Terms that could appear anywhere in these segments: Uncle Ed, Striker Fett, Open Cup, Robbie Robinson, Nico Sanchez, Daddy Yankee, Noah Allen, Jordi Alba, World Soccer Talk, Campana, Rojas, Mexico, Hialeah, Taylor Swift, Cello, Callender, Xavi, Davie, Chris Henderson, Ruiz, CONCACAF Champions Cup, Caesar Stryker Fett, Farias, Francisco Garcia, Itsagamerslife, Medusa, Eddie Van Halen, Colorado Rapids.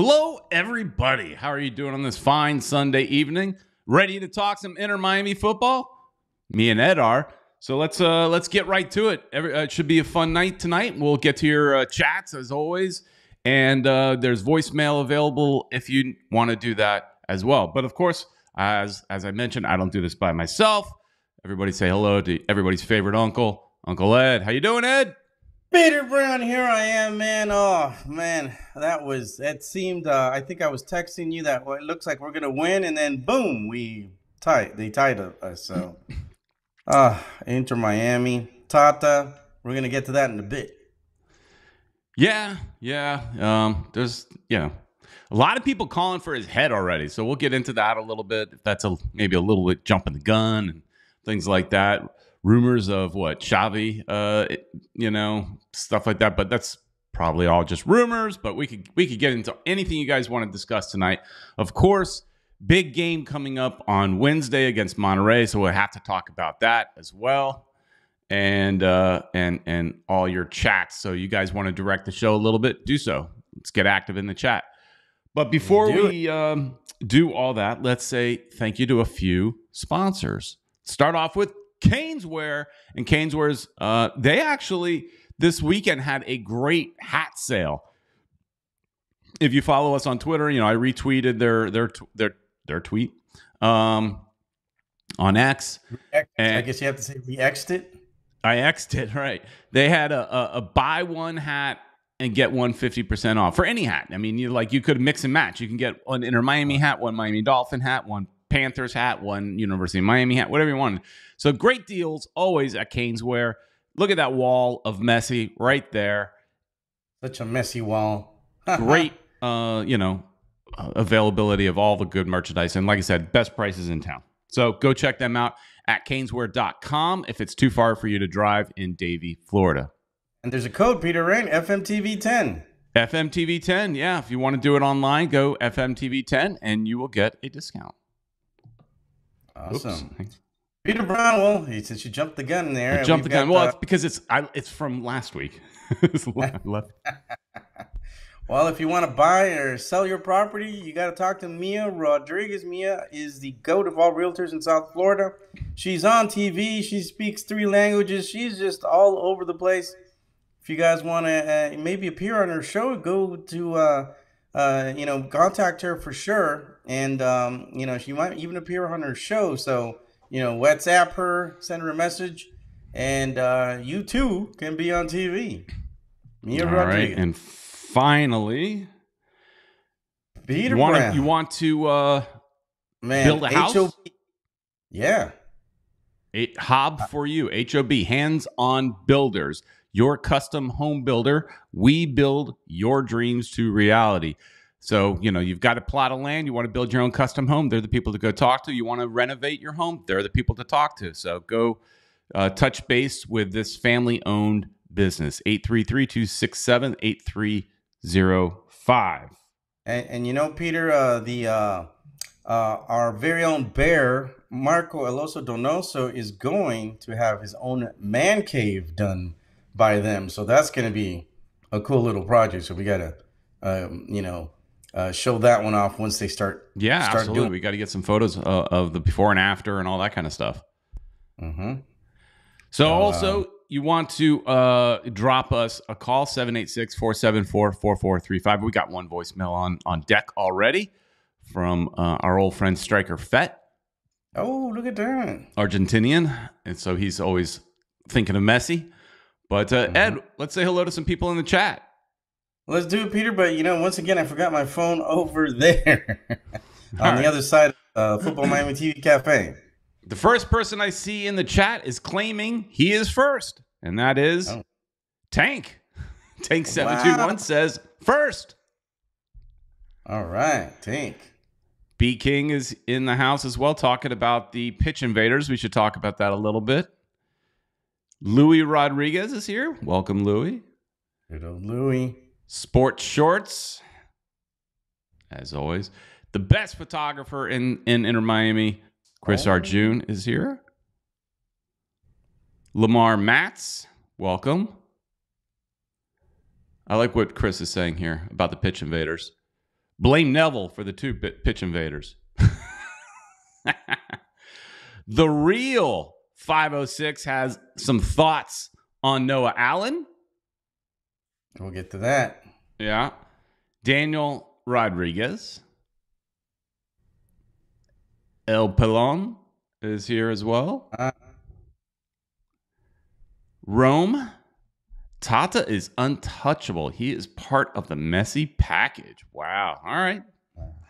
Hello, everybody. How are you doing on this fine Sunday evening? Ready to talk some Inter Miami football? Me and Ed are. So let's get right to it. It should be a fun night tonight. We'll get to your chats as always. And there's voicemail available if you want to do that as well. But of course, as I mentioned, I don't do this by myself. Everybody say hello to everybody's favorite uncle, Uncle Ed. How you doing, Ed? Peter Brown, here I am, man. Oh, man, I think I was texting you that it looks like we're going to win, and then, boom, they tied us. So, Inter Miami, Tata, we're going to get to that in a bit. Yeah. There's, a lot of people calling for his head already, so we'll get into that a little bit. If that's maybe a little bit jumping the gun and things like that. Rumors of what Xavi, stuff like that, but that's probably all just rumors. But we could get into anything you guys want to discuss tonight. Of course, big game coming up on Wednesday against Monterrey, so we'll have to talk about that as well, and all your chats. So you guys want to direct the show a little bit, do so. Let's get active in the chat. But before we do all that, let's say thank you to a few sponsors. Start off with Caneswear, and Caneswear's they actually this weekend had a great hat sale. If you follow us on Twitter, I retweeted their tweet on X. I guess you have to say we X'd it. I X'd it, right? They had a buy one hat and get one 50% off for any hat. I mean, you could mix and match. You can get an Inter Miami hat, one Miami Dolphin hat, one Panthers hat, one University of Miami hat, whatever you want. So great deals always at Caneswear. Look at that wall of Messi right there. Such a messy wall. Great, availability of all the good merchandise. And like I said, best prices in town. So go check them out at caneswear.com if it's too far for you to drive in Davie, Florida. And there's a code, Peter Rain, FMTV10. FMTV10, yeah. If you want to do it online, go FMTV10 and you will get a discount. Awesome. Oops. Peter Brown, well, since you jumped the gun there. I jumped the gun. Well, it's because it's from last week. Well, if you want to buy or sell your property, you got to talk to Mia Rodriguez. Mia is the goat of all realtors in South Florida. She's on TV. She speaks 3 languages. She's just all over the place. If you guys want to maybe appear on her show, go to, contact her for sure. And, she might even appear on her show. So, WhatsApp her, send her a message, and you too can be on TV. Mia All Rodriguez. Right, and finally, Peter Brown. You want to build a house? H-O-B. Yeah. Hob for you. H-O-B, Hands-On Builders. Your custom home builder. We build your dreams to reality. So, you've got a plot of land. You want to build your own custom home. They're the people to go talk to. You want to renovate your home. They're the people to talk to. So go touch base with this family-owned business. 833-267-8305. And Peter, our very own bear, Marco Alonso Donoso, is going to have his own man cave done by them. So that's going to be a cool little project. So we got to, show that one off once they start. Yeah, absolutely. We got to get some photos of the before and after and all that kind of stuff. Mm-hmm. So also, you want to drop us a call, 786-474-4435. We got one voicemail on deck already from our old friend Striker Fett. Oh, look at that. Argentinian. And so he's always thinking of Messi. But Ed, let's say hello to some people in the chat. Let's do it, Peter. But, once again, I forgot my phone over there on the other side of Football Miami TV Cafe. The first person I see in the chat is claiming he is first, and that is Tank. Tank721 says first. All right, Tank. B King is in the house as well, talking about the pitch invaders. We should talk about that a little bit. Louis Rodriguez is here. Welcome, Louis. Good old Louis. Sports Shorts, as always. The best photographer in Inter Miami, Chris Arjun, is here. Lamar Matz, welcome. I like what Chris is saying here about the pitch invaders. Blame Neville for the two pitch invaders. The real 506 has some thoughts on Noah Allen. We'll get to that. Yeah. Daniel Rodriguez. El Pelon is here as well. Rome. Tata is untouchable. He is part of the Messi package. Wow. All right.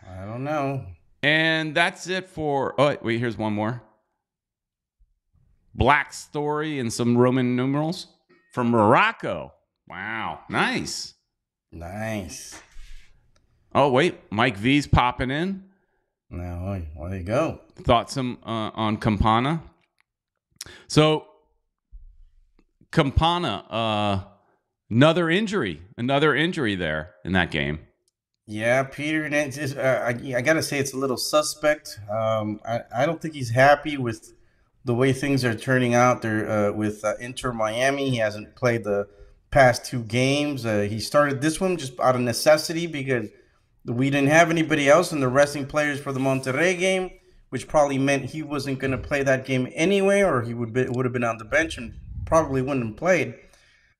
I don't know. And that's it for... Oh, wait. Here's one more. Black Story and some Roman numerals from Morocco. Wow. Nice. Nice. Oh, wait. Mike V's popping in. Now, there you go. Thoughts on Campana. So... Campana, another injury there in that game. Yeah, Peter, and it's just, I got to say it's a little suspect. I don't think he's happy with the way things are turning out there with Inter Miami. He hasn't played the past two games. He started this one just out of necessity because we didn't have anybody else in the resting players for the Monterrey game, which probably meant he wasn't going to play that game anyway, or he would have been on the bench and probably wouldn't have played.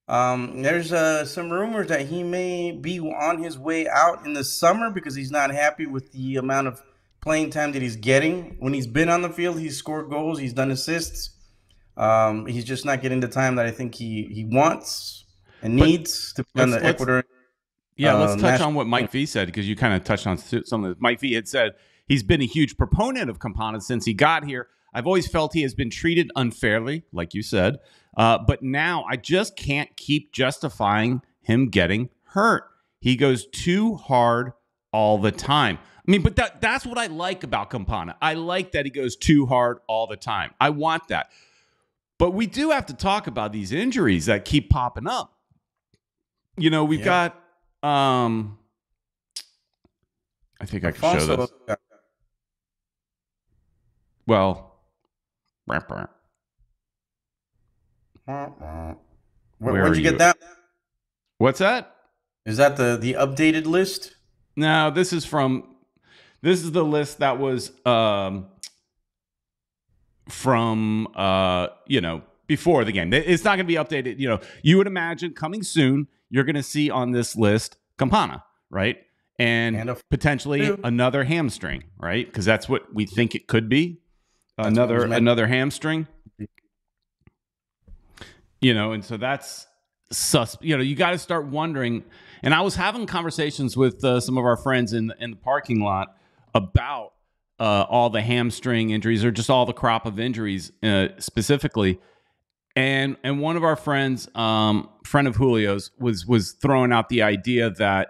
There's some rumors that he may be on his way out in the summer because he's not happy with the amount of playing time that he's getting. When he's been on the field, he's scored goals, he's done assists. He's just not getting the time that I think he wants and needs to play on the Ecuador. Yeah, let's touch on what Mike V said, because you kind of touched on some of this. Mike V had said he's been a huge proponent of Campana since he got here. I've always felt he has been treated unfairly, like you said. But now I just can't keep justifying him getting hurt. He goes too hard all the time. I mean, but that's what I like about Campana. I like that he goes too hard all the time. I want that. But we do have to talk about these injuries that keep popping up. You know, we've got... I think I can show this. Well... Where'd you get that? What's that? Is that the updated list? No, this is from... This is the list that was from, you know, before the game. It's not going to be updated. You know, you would imagine coming soon, you're going to see on this list Campana, right? And potentially another hamstring, right? Because that's what we think it could be. Another hamstring, you know, and so that's you know, you got to start wondering. And I was having conversations with some of our friends in the parking lot about all the hamstring injuries, or just all the crop of injuries specifically. And one of our friends, friend of Julio's, was throwing out the idea that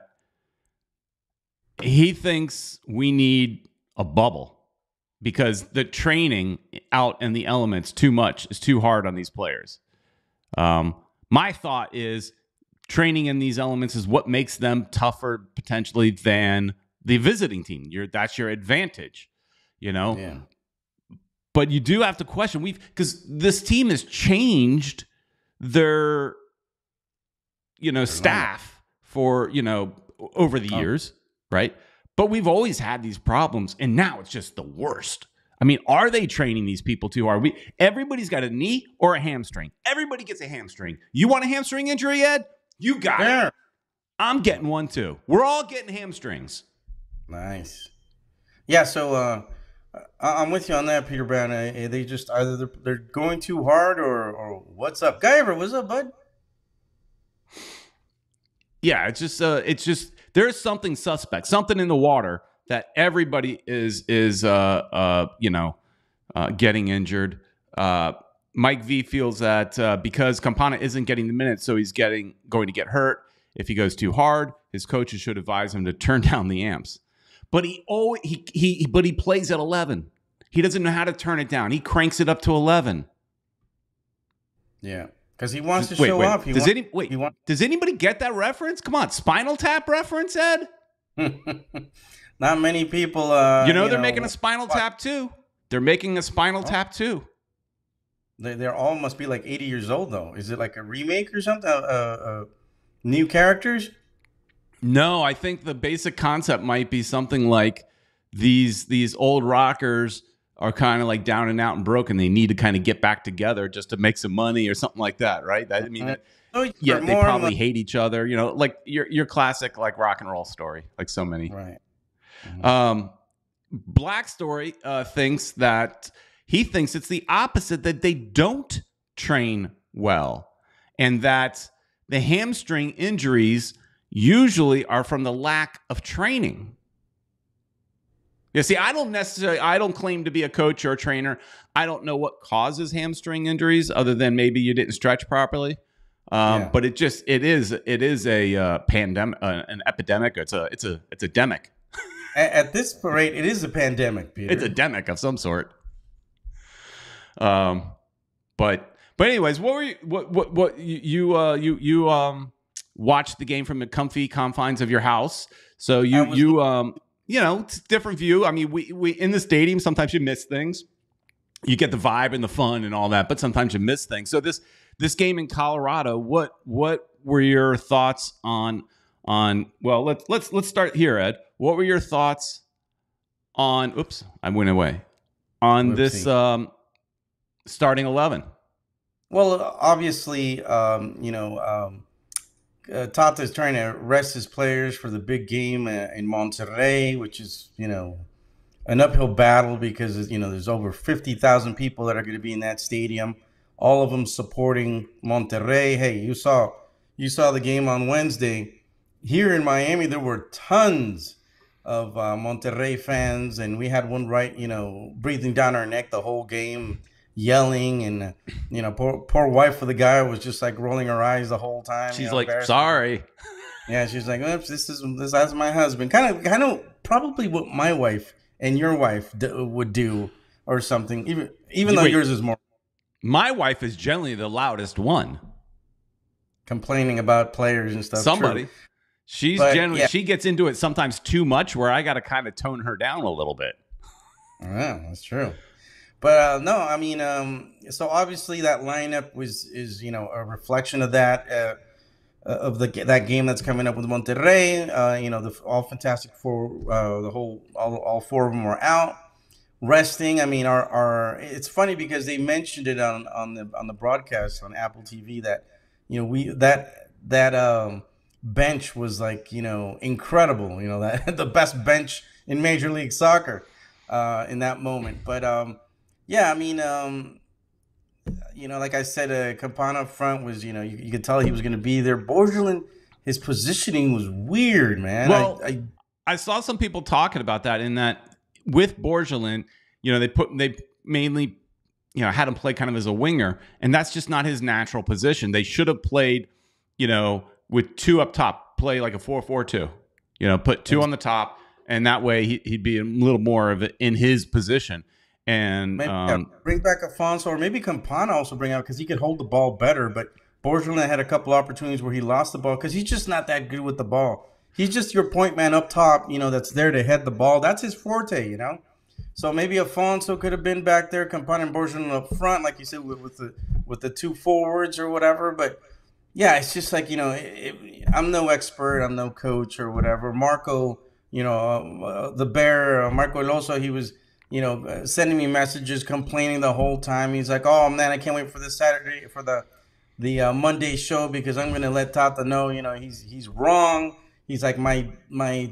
he thinks we need a bubble, because the training out in the elements too much is too hard on these players. My thought is training in these elements is what makes them tougher potentially than the visiting team. That's your advantage, you know? Yeah. But you do have to question, because this team has changed their, you know, staff for, you know, over the years, right? But we've always had these problems, and now it's just the worst. I mean, are they training these people too hard? Everybody's got a knee or a hamstring. Everybody gets a hamstring. You want a hamstring injury, Ed? You got it. I'm getting one too. We're all getting hamstrings. Nice. Yeah, so I'm with you on that, Peter Brown. They just either they're going too hard, or what's up? Guyver, what's up, bud? Yeah, it's just there's something suspect, something in the water that everybody is getting injured. Mike V feels that because Campana isn't getting the minutes, so he's going to get hurt if he goes too hard. His coaches should advise him to turn down the amps. But he plays at 11. He doesn't know how to turn it down. He cranks it up to 11. Yeah. Because he wants to show off. Does anybody get that reference? Come on, Spinal Tap reference, Ed? Not many people. They're making a Spinal Tap too. They're making a Spinal Tap too. They all must be like 80 years old, though. Is it like a remake or something? New characters? No, I think the basic concept might be something like these old rockers are kind of like down and out and broken. They need to kind of get back together just to make some money or something like that, right? I mean, yeah, they probably hate each other, you know, like your classic like rock and roll story, like so many. Right. Mm-hmm. Black Story thinks that it's the opposite, that they don't train well, and that the hamstring injuries usually are from the lack of training. Yeah, see, I don't claim to be a coach or a trainer. I don't know what causes hamstring injuries other than maybe you didn't stretch properly. But it is a pandemic, an epidemic. It's a demic. At this rate, it is a pandemic, Peter. It's a demic of some sort. But anyways, what were you, you watched the game from the comfy confines of your house. So you know, it's a different view. I mean, we in the stadium, sometimes you miss things. You get the vibe and the fun and all that, but sometimes you miss things. So this game in Colorado, what were your thoughts on? Well, let's start here, Ed. What were your thoughts on? Oops, I went away. On this starting 11. Well, obviously, you know. Tata is trying to rest his players for the big game in Monterrey, which is, you know, an uphill battle because, you know, there's over 50,000 people that are going to be in that stadium, all of them supporting Monterrey. Hey, you saw the game on Wednesday. Here in Miami, there were tons of Monterrey fans, and we had one right, you know, breathing down our neck the whole game, yelling, and you know, poor wife of the guy was just like rolling her eyes the whole time. She's, you know, like, sorry. Yeah, she's like, oops, that's my husband. Kind of probably what my wife and your wife would do or something. Even though yours is more. My wife is generally the loudest one, complaining about players and stuff. Somebody, true. She gets into it sometimes too much, where I got to kind of tone her down a little bit. Yeah, that's true. But no, I mean, so obviously that lineup is you know, a reflection of that that game that's coming up with Monterrey. You know, all Fantastic Four, all four of them were out resting. I mean, it's funny because they mentioned it on the broadcast on Apple TV that, you know, that bench was like, you know, incredible. You know, that the best bench in Major League Soccer in that moment, but. Yeah, I mean, you know, like I said, Campana up front was, you know, you could tell he was going to be there. Borgelin, his positioning was weird, man. Well, I saw some people talking about that, in that with Borgelin, you know, they mainly, you know, had him play kind of as a winger, and that's just not his natural position. They should have played, you know, with two up top, play like a 4-4-2, you know, put two on the top, and that way he'd be a little more of in his position. And maybe, bring back Afonso, or maybe Campana also bring out, because he could hold the ball better. But Borgelin had a couple opportunities where he lost the ball because he's just not that good with the ball. He's just your point man up top, you know, that's there to head the ball. That's his forte, you know. So maybe Afonso could have been back there, Campana and Borgelin up front, like you said, with the two forwards or whatever. But yeah, it's just like, you know, I'm no expert, I'm no coach or whatever. Marco, you know, the bear, Marco Alonso, he was, you know, sending me messages, complaining the whole time. He's like, "Oh man, I can't wait for this Saturday, for the Monday show, because I'm gonna let Tata know, you know, he's wrong." He's like, "My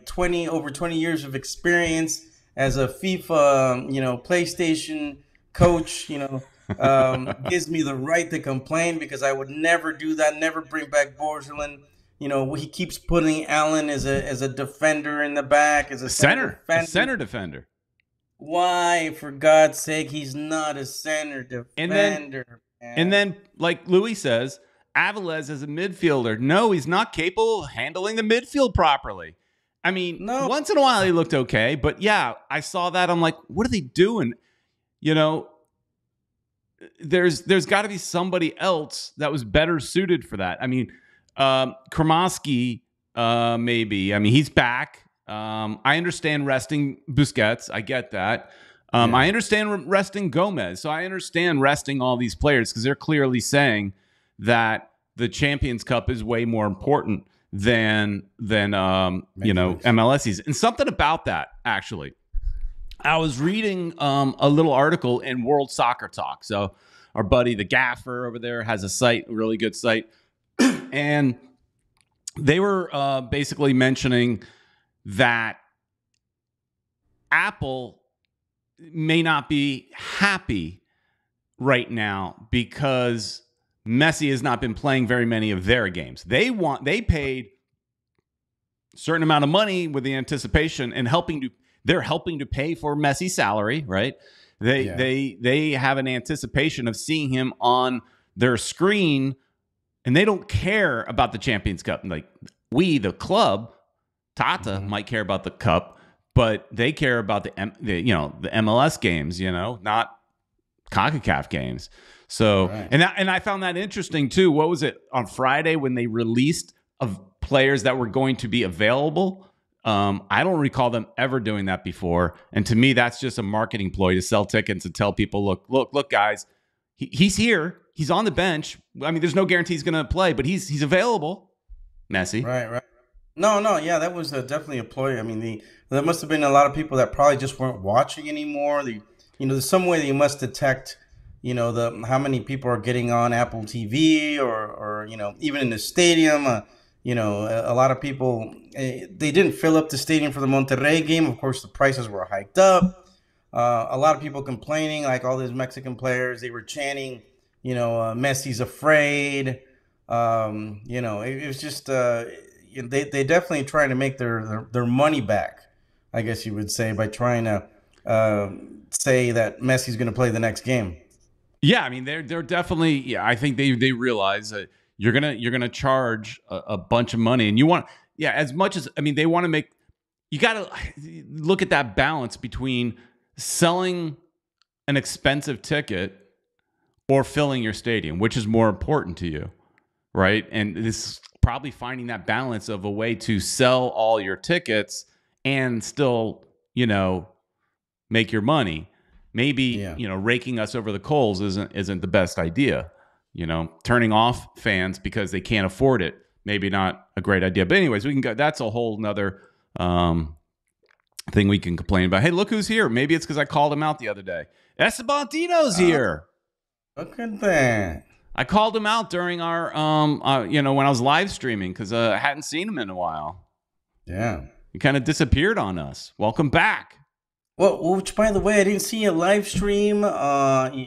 over 20 years of experience as a FIFA, you know, PlayStation coach, you know, gives me the right to complain, because I would never do that. Never bring back Borgelin. You know, he keeps putting Allen as a defender in the back, as a center defender." Why, for God's sake, he's not a center defender. And then like Louis says, Aviles is a midfielder. No, he's not capable of handling the midfield properly. I mean, no. Once in a while he looked okay, but yeah, I saw that. I'm like, what are they doing? You know, there's got to be somebody else that was better suited for that. I mean, Kromowski, maybe. I mean, he's back. I understand resting Busquets. I get that. Yeah. I understand resting Gomez. So I understand resting all these players, because they're clearly saying that the Champions Cup is way more important than MLSs. And something about that, actually, I was reading a little article in World Soccer Talk. So our buddy, the gaffer over there, has a site, a really good site. And they were basically mentioning that Apple may not be happy right now because Messi has not been playing very many of their games. They paid a certain amount of money with the anticipation and they're helping to pay for Messi's salary, right? They have an anticipation of seeing him on their screen, and they don't care about the Champions Cup. Like we, the club, Tata might care about the cup, but they care about the MLS games, not CONCACAF games. So, right. And I found that interesting too. What was it on Friday when they released of players that were going to be available? I don't recall them ever doing that before. And to me, that's just a marketing ploy to sell tickets and tell people, look, guys, he's here. He's on the bench. I mean, there's no guarantee he's going to play, but he's available. Messi. Right. No. Yeah, that was definitely a ploy. I mean, there must have been a lot of people that probably just weren't watching anymore. There's some way that you must detect, how many people are getting on Apple TV or even in the stadium. A lot of people, they didn't fill up the stadium for the Monterrey game. Of course, the prices were hiked up. A lot of people complaining, like all these Mexican players, they were chanting, Messi's afraid. It was just, they definitely trying to make their money back, I guess you would say, by trying to say that Messi's going to play the next game. Yeah, I mean they're definitely. Yeah, I think they realize that you're gonna charge a bunch of money, and you want as much as they want to make. You got to look at that balance between selling an expensive ticket or filling your stadium, which is more important to you, right? And this is probably finding that balance of a way to sell all your tickets and still make your money. Maybe, raking us over the coals isn't the best idea. Turning off fans because they can't afford it, maybe not a great idea. But anyways, we can go. That's a whole nother thing we can complain about. Hey, look who's here. Maybe it's because I called him out the other day. Esabantino's here. Look at that. I called him out during our, when I was live streaming because I hadn't seen him in a while. Yeah. He kind of disappeared on us. Welcome back. Well, which, by the way, I didn't see a live stream. I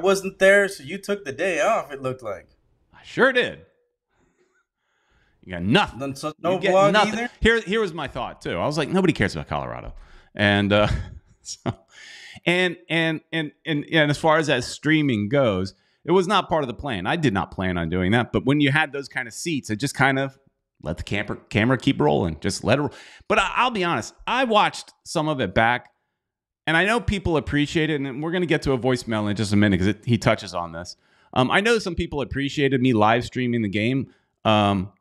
wasn't there, so you took the day off, it looked like. I sure did. You got nothing. So no vlog nothing. Either? Here was my thought, too. I was like, nobody cares about Colorado. And so as far as that streaming goes, it was not part of the plan. I did not plan on doing that. But when you had those kind of seats, it just kind of... let the camera keep rolling. Just let it roll. But I'll be honest. I watched some of it back, and I know people appreciate it, and we're going to get to a voicemail in just a minute because he touches on this. I know some people appreciated me live streaming the game, but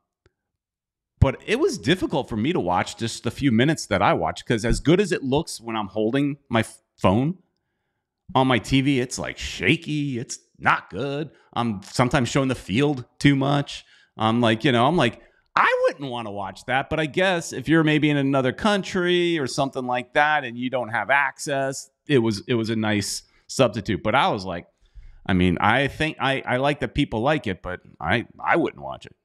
it was difficult for me to watch just the few minutes that I watched because as good as it looks when I'm holding my phone on my TV, it's like shaky. It's not good. I'm sometimes showing the field too much. I'm like, I wouldn't want to watch that, but I guess if you're maybe in another country or something like that and you don't have access, it was a nice substitute. But I was like, I think I like that people like it, but I wouldn't watch it.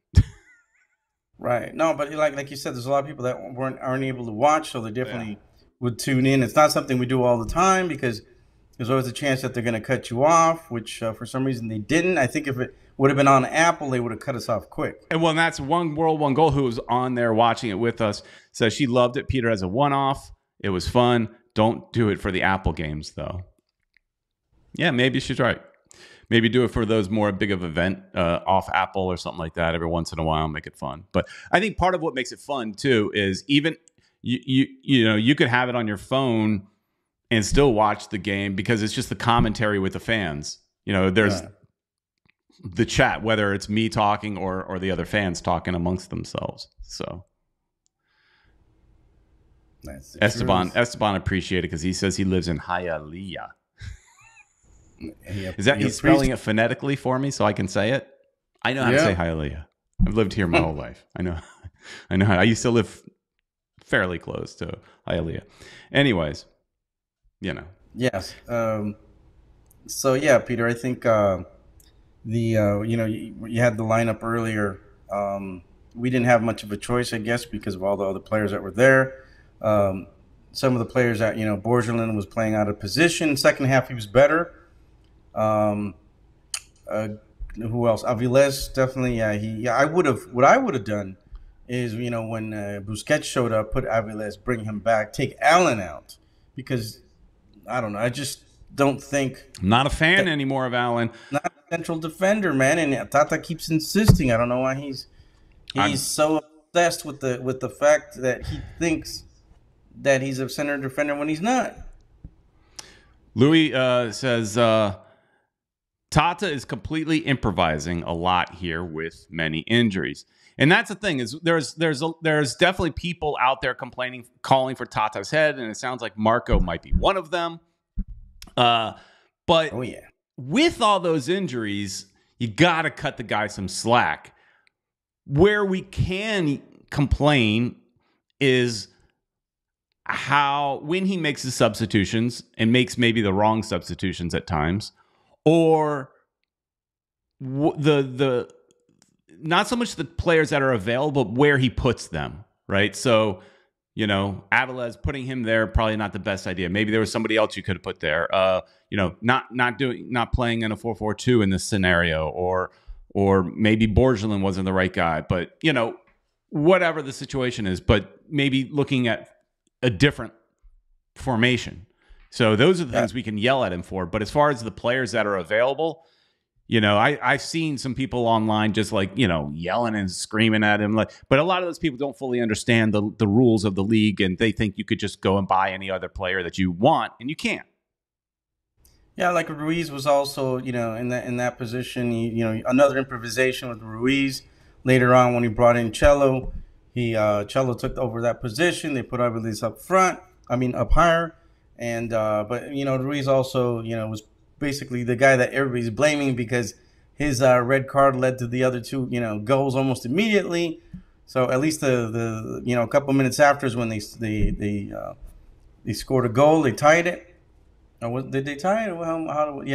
Right. No, but like you said, there's a lot of people that aren't able to watch, so they definitely would tune in. It's not something we do all the time because there's always a chance that they're going to cut you off, which for some reason they didn't. I think if it would have been on Apple, they would have cut us off quick. And well, that's One World, One Goal, who was on there watching it with us. So she loved it. Peter has a one-off. It was fun. Don't do it for the Apple games, though. Yeah, maybe she's right. Maybe do it for those more big of event off Apple or something like that every once in a while. Make it fun. But I think part of what makes it fun, too, is even you could have it on your phone and still watch the game because it's just the commentary with the fans. There's... yeah. The chat, whether it's me talking or the other fans talking amongst themselves. So that's Esteban appreciated because he says he lives in Hialeah. Is that he's spelling it phonetically for me so I can say it? I know how to say Hialeah. I've lived here my whole life. I know. I used to live fairly close to Hialeah. Anyways, you know. Yes. So yeah, Peter, I think you had the lineup earlier. We didn't have much of a choice, I guess, because of all the other players that were there. Some of the players that, Borgelin was playing out of position. Second half, he was better. Who else? Aviles, definitely. Yeah, what I would have done is, when Busquets showed up, put Aviles, bring him back, take Allen out, because I don't know. I just don't think. I'm not a fan anymore of Allen. Not a central defender, man. And Tata keeps insisting. I don't know why he's so obsessed with the fact that he thinks that he's a center defender when he's not. Louis says. Tata is completely improvising a lot here with many injuries. And that's the thing is there's definitely people out there complaining, calling for Tata's head. And it sounds like Marco might be one of them. But with all those injuries, you got to cut the guy some slack. Where we can complain is when he makes the substitutions and makes maybe the wrong substitutions at times. Or the not so much the players that are available, but where he puts them, right? So, Aviles, putting him there, probably not the best idea. Maybe there was somebody else you could have put there. Not playing in a 4-4-2 in this scenario, or maybe Borgelin wasn't the right guy. But whatever the situation is, but maybe looking at a different formation. So those are the things we can yell at him for. But as far as the players that are available, I've seen some people online just like, yelling and screaming at him. But a lot of those people don't fully understand the rules of the league, and they think you could just go and buy any other player that you want, and you can't. Yeah, like Ruiz was also, in that position, another improvisation with Ruiz. Later on when he brought in Cello, Cello took over that position. They put Aviles up higher. And but Ruiz also was basically the guy that everybody's blaming because his red card led to the other two goals almost immediately. So at least the a couple minutes after is when they scored a goal. They tied it. Or did they tie it?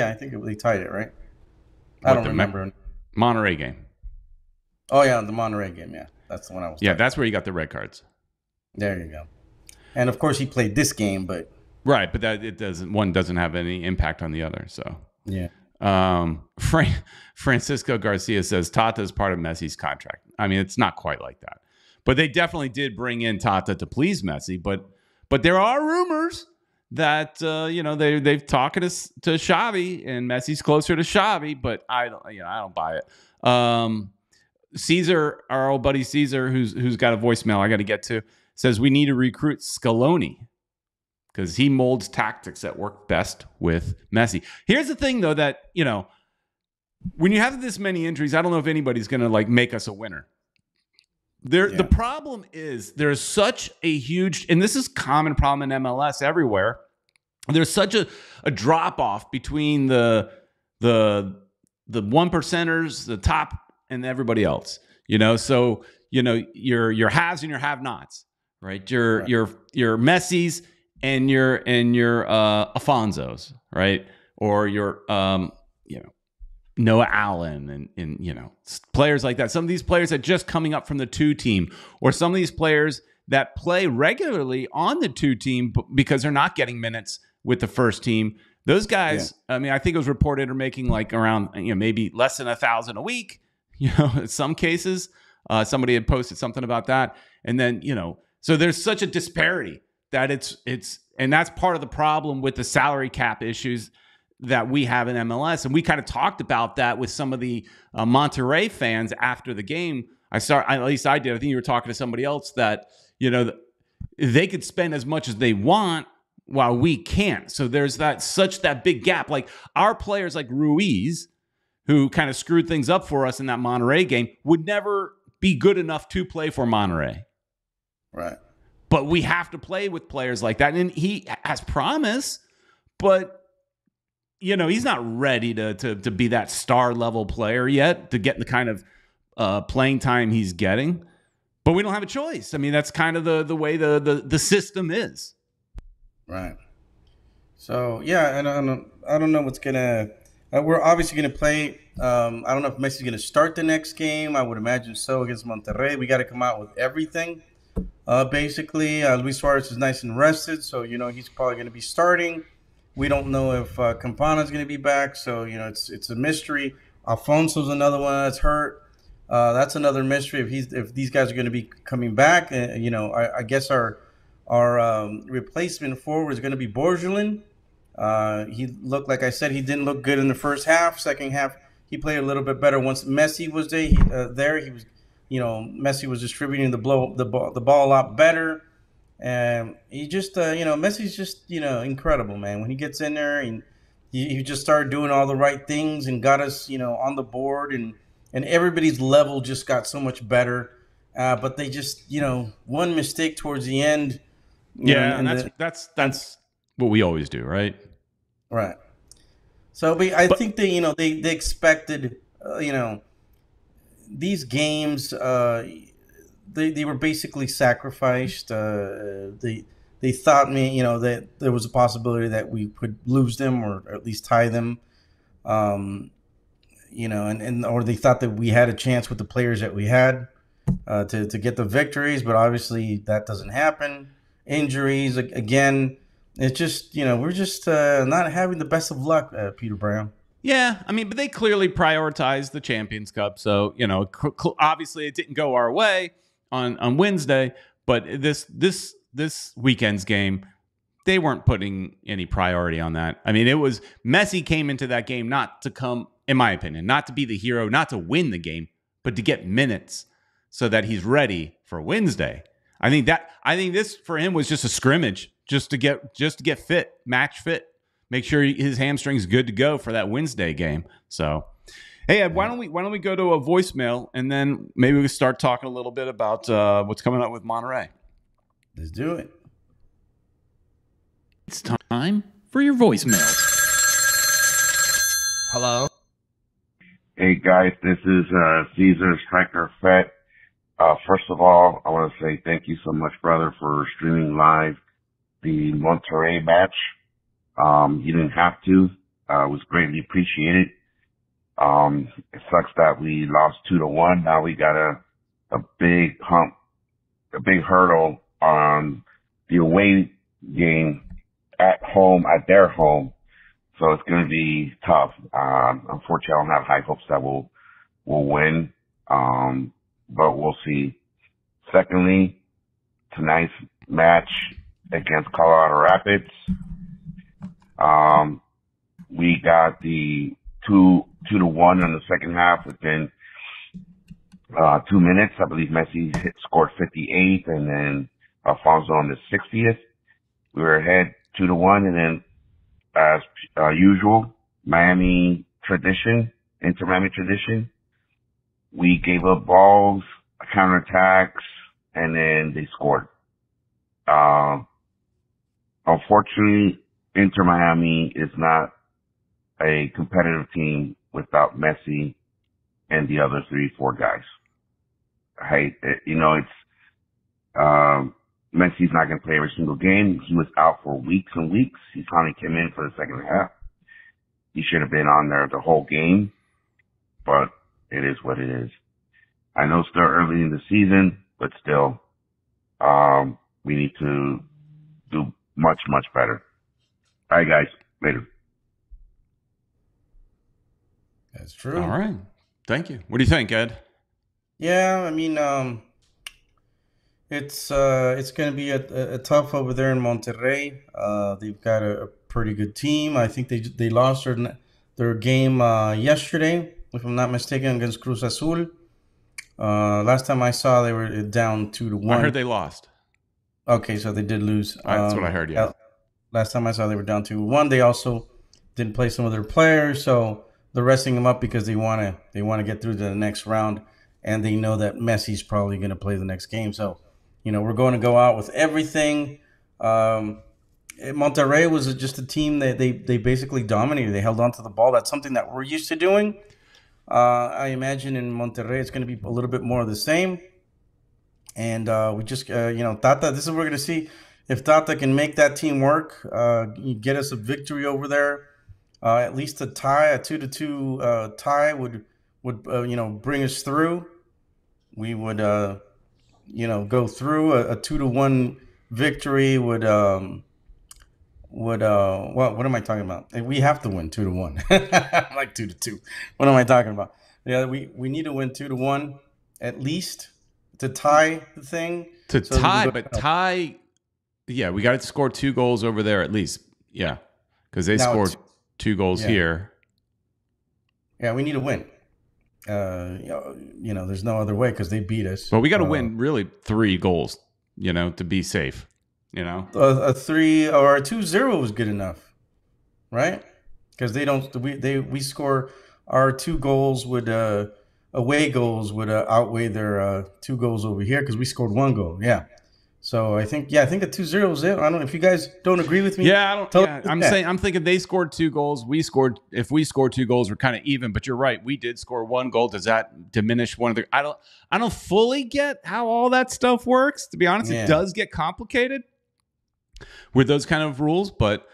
I think they tied it, right? I don't remember. Monterrey game. Oh yeah, the Monterrey game. Yeah, that's the one I was. Yeah, that's where you got the red cards. There you go. And of course he played this game, but. Right, but that one doesn't have any impact on the other. So yeah, Francisco Garcia says Tata is part of Messi's contract. I mean, it's not quite like that, but they definitely did bring in Tata to please Messi. But there are rumors that they've talked to Xavi and Messi's closer to Xavi. But I don't buy it. Caesar, our old buddy Caesar, who's got a voicemail I got to get to, says we need to recruit Scaloni. Because he molds tactics that work best with Messi. Here's the thing, though, that, when you have this many injuries, I don't know if anybody's going to, make us a winner. The problem is there's such a huge, and this is common problem in MLS everywhere, there's such a drop-off between the one-percenters, the top, and everybody else. So, your haves and your have-nots, right? Your Messis. And your Afonso's, right? Or your Noah Allen and players like that. Some of these players are just coming up from the 2 team, or some of these players that play regularly on the 2 team because they're not getting minutes with the first team. Those guys, yeah. I mean, I think it was reported are making around maybe less than 1,000 a week. In some cases, somebody had posted something about that, and then so there's such a disparity. That it's and that's part of the problem with the salary cap issues that we have in MLS, and we kind of talked about that with some of the Monterrey fans after the game. At least I did. I think you were talking to somebody else that they could spend as much as they want while we can't. So there's that big gap. Like our players, like Ruiz, who kind of screwed things up for us in that Monterrey game, would never be good enough to play for Monterrey. Right. But we have to play with players like that. And he has promise, but, he's not ready to be that star level player yet to get the kind of playing time he's getting. But we don't have a choice. I mean, that's kind of the way the system is. Right. So, yeah, I don't know what's going to – we're obviously going to play. I don't know if Messi's going to start the next game. I would imagine so against Monterrey. We got to come out with everything, basically. Luis Suarez is nice and rested, so, you know, he's probably going to be starting. We don't know if Campana's going to be back, so, you know, it's a mystery. Afonso's another one that's hurt. That's another mystery if these guys are going to be coming back. You know, I guess our replacement forward is going to be Borgelin. He looked, like I said, he didn't look good in the first half. Second half, he played a little bit better. Once Messi was there, he was, you know, Messi was distributing the ball a lot better, and he just, you know, Messi's just, you know, incredible, man. When he gets in there, and he just started doing all the right things and got us, you know, on the board. And. And everybody's level just got so much better, but they just, you know, one mistake towards the end. Yeah, and that's what we always do, right? Right. So I think that, you know, they expected, you know, these games. They were basically sacrificed. They thought, you know, that there was a possibility that we could lose them or at least tie them. You know, or they thought that we had a chance with the players that we had to get the victories, but obviously that doesn't happen. Injuries again. It's just, you know, we're just not having the best of luck, Peter Brown. Yeah, I mean, but they clearly prioritized the Champions Cup, so, you know, obviously it didn't go our way on Wednesday, but this weekend's game, they weren't putting any priority on that. I mean, it was Messi came into that game not to come. In my opinion, not to be the hero, not to win the game, but to get minutes so that he's ready for Wednesday. I think this for him was just a scrimmage, just to get fit, match fit, make sure his hamstring's good to go for that Wednesday game. So, hey, Ed, why don't we go to a voicemail, and then maybe we can start talking a little bit about what's coming up with Monterrey. Let's do it. It's time for your voicemail. Hello. Hey guys, this is Caesar Stryker Fett. First of all, I want to say thank you so much, brother, for streaming live the Monterrey match. You didn't have to. It was greatly appreciated. It sucks that we lost 2-1. Now we got a big hump, a big hurdle on the away game at home, at their home. So it's going to be tough. Unfortunately, I don't have high hopes that we'll win, but we'll see. Secondly, tonight's match against Colorado Rapids, we got the 2-1 in the second half within 2 minutes. I believe Messi scored 58, and then Afonso on the 60th. We were ahead 2-1, and then as usual, Inter Miami tradition, we gave up balls, counterattacks, and then they scored. Unfortunately, Inter Miami is not a competitive team without Messi and the other 3-4 guys. You know, it's, Messi's not going to play every single game. He was out for weeks and weeks. He finally came in for the second half. He should have been on there the whole game, but it is what it is. I know it's still early in the season, but still, we need to do much, much better. All right, guys. Later. That's true. All right. Thank you. What do you think, Ed? Yeah, I mean, it's going to be a tough over there in Monterrey. They've got a pretty good team. I think they lost their game yesterday, if I'm not mistaken, against Cruz Azul. Last time I saw, they were down 2-1. I heard they lost. Okay, so they did lose. That's what I heard, yeah. Last time I saw, they were down 2-1. They also didn't play some of their players, so they're resting them up because they want to get through to the next round, and they know that Messi's probably going to play the next game, so. You know, we're going to go out with everything. Monterrey was just a team that they basically dominated. They held on to the ball. That's something that we're used to doing. I imagine in Monterrey it's going to be a little bit more of the same. And we just, you know, Tata, this is what we're going to see. If Tata can make that team work, get us a victory over there, at least a tie, a 2-2 tie would you know, bring us through. We would, you know, go through. A 2-1 victory would, what am I talking about? We have to win 2-1. I'm like 2-2. What am I talking about? Yeah, we need to win 2-1 at least to tie the thing. To so tie, but out. Tie. Yeah, we got to score 2 goals over there at least. Yeah, because they now scored two goals here. Yeah, we need to win. You know, there's no other way because they beat us. But we got to win really 3 goals, you know, to be safe. You know, a 3 or a 2-0 was good enough, right? Because they don't. We score our 2 goals would away goals would outweigh their 2 goals over here because we scored 1 goal. Yeah. So I think, yeah, I think a 2-0 is it. I don't know if you guys don't agree with me. Yeah, I don't. Yeah, I'm saying, I'm thinking they scored 2 goals. We scored. If we scored 2 goals, we're kind of even. But you're right. We did score 1 goal. Does that diminish one of the? I don't fully get how all that stuff works. To be honest, yeah. It does get complicated with those kind of rules. But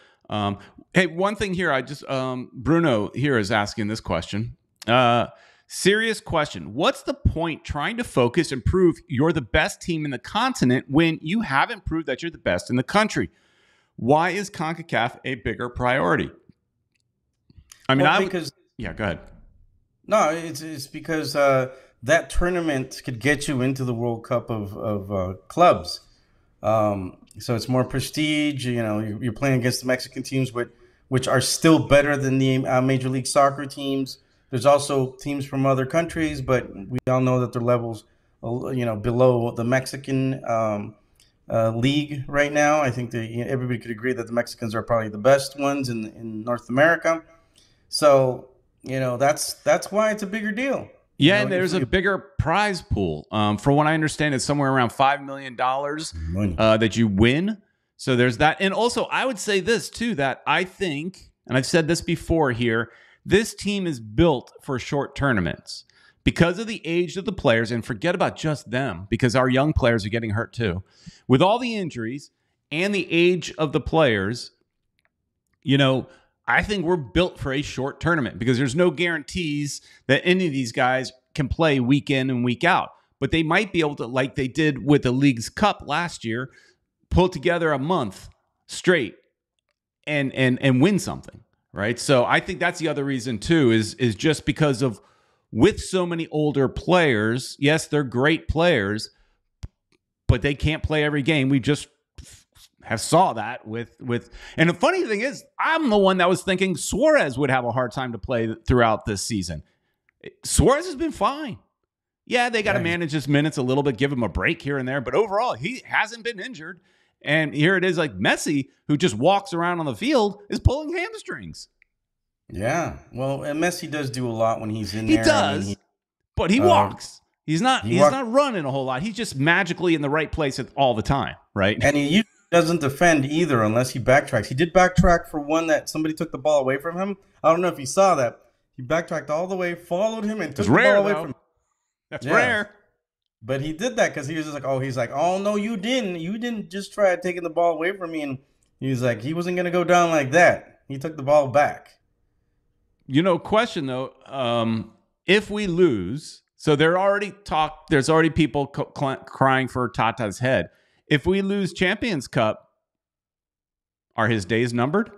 hey, one thing here, I just Bruno here is asking this question. Serious question. What's the point trying to focus and prove you're the best team in the continent when you haven't proved that you're the best in the country? Why is CONCACAF a bigger priority? I mean, well, because yeah, go ahead. No, it's because that tournament could get you into the World Cup of clubs. So it's more prestige. You know, you're playing against the Mexican teams, which are still better than the Major League Soccer teams. There's also teams from other countries, but we all know that their levels, you know, below the Mexican league right now. I think that, you know, everybody could agree that the Mexicans are probably the best ones in North America. So, you know, that's why it's a bigger deal. Yeah, you know, and there's a bigger prize pool. From what I understand, it's somewhere around $5 million that you win. So there's that. And also, I would say this, too, that I think, and I've said this before here, this team is built for short tournaments because of the age of the players, and forget about just them because our young players are getting hurt too. With all the injuries and the age of the players, you know, I think we're built for a short tournament because there's no guarantees that any of these guys can play week in and week out. But they might be able to, like they did with the Leagues Cup last year, pull together a month straight and win something. Right. So I think that's the other reason, too, is just because of with so many older players. Yes, they're great players, but they can't play every game. We just have saw that with. And the funny thing is, I'm the one that was thinking Suarez would have a hard time to play throughout this season. Suarez has been fine. Yeah, they got to manage his minutes a little bit, give him a break here and there. But overall, he hasn't been injured. And here it is, like Messi, who just walks around on the field, is pulling hamstrings. Yeah, well, and Messi does do a lot when he's in there. He does, I mean, but he walks. He's not running a whole lot. He's just magically in the right place all the time, right? And he doesn't defend either unless he backtracks. He did backtrack for one that somebody took the ball away from him. I don't know if you saw that. He backtracked all the way, followed him, and took the ball away from him. That's rare. But he did that because he was just like, oh, he's like, oh, no, you didn't. You didn't just try taking the ball away from me. And he was like, he wasn't going to go down like that. He took the ball back. You know, question, though, if we lose, so there's already people crying for Tata's head. If we lose Champions Cup, are his days numbered?